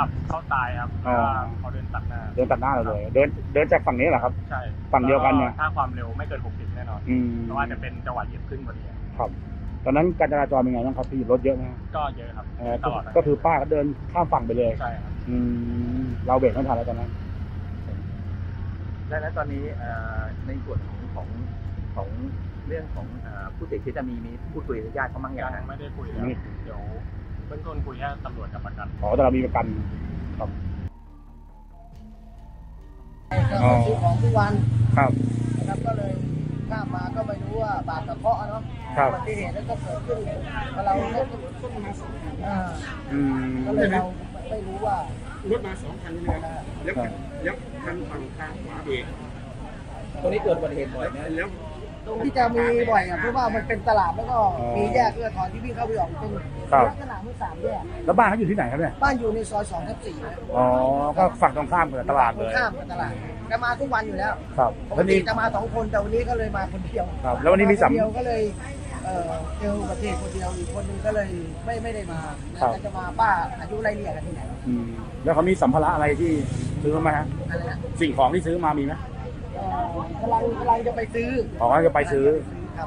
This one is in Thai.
ขับเข้าตายครับเขาเดินตัดหน้าเลยเดินจากฝั่งนี้เหรอครับใช่ฝั่งเดียวกันเนี่ยถ้าความเร็วไม่เกิน60แน่นอนเพราะว่าจะเป็นจังหวะเหยียบขึ้นพอดีครับตอนนั้นการจราจรเป็นไงบ้างครับพี่รถเยอะไหมก็เยอะครับตลอดก็คือป้าก็เดินข้ามฝั่งไปเลยใช่ครับเราเบรกไม่ทันแล้วตอนนั้นและตอนนี้ในส่วนของเรื่องของผู้เสียชีวิตจะมีพูดคุยกับญาติเขาบ้างอย่างไม่ได้คุยเลยเดี๋ยวเบื้องต้นคุยแค่ตำรวจกับประกันอ๋อแต่เรามีประกันครับซื้อของทุกวันครับแล้วก็เลยข้ามมาก็ไม่รู้ว่าบาดกระเพาะเนาะอุบัติเหตุแล้วก็เกิดขึ้นเราก็เลยเราไม่รู้ว่ารถมา2 คันใช่ไหมครับแล้วคันฝั่งทางขวาเบรกตรงนี้เกิดอุบัติเหตุบ่อยนะแล้วตรงที่จะมีบ่อยอ่ะเพราะว่ามันเป็นตลาดแล้วก็มีแยกเอื้อถอนที่วิ่งเข้าไปออกเป็นลักษณะเมื่อ3 แยกแล้วบ้านเขาอยู่ที่ไหนครับเนี่ยบ้านอยู่ในซอย2/4อ๋อก็ฝั่งตรงข้ามกับตลาดเลยข้ามกับตลาดจะมาทุกวันอยู่แล้วครับปกติจะมา2 คนแต่วันนี้ก็เลยมาคนเดียวครับแล้ววันนี้มี3 คนเดียวก็เลยเจอประเทศคนเดียวอีกคนนึงก็เลยไม่ได้มาจะมาป้าอายุไล่เลี่ยกันที่ไหนแล้วเขามีสัมภาระอะไรที่ซื้อมาฮะสิ่งของที่ซื้อมามีไหมกำลังจะไปซื้อครับ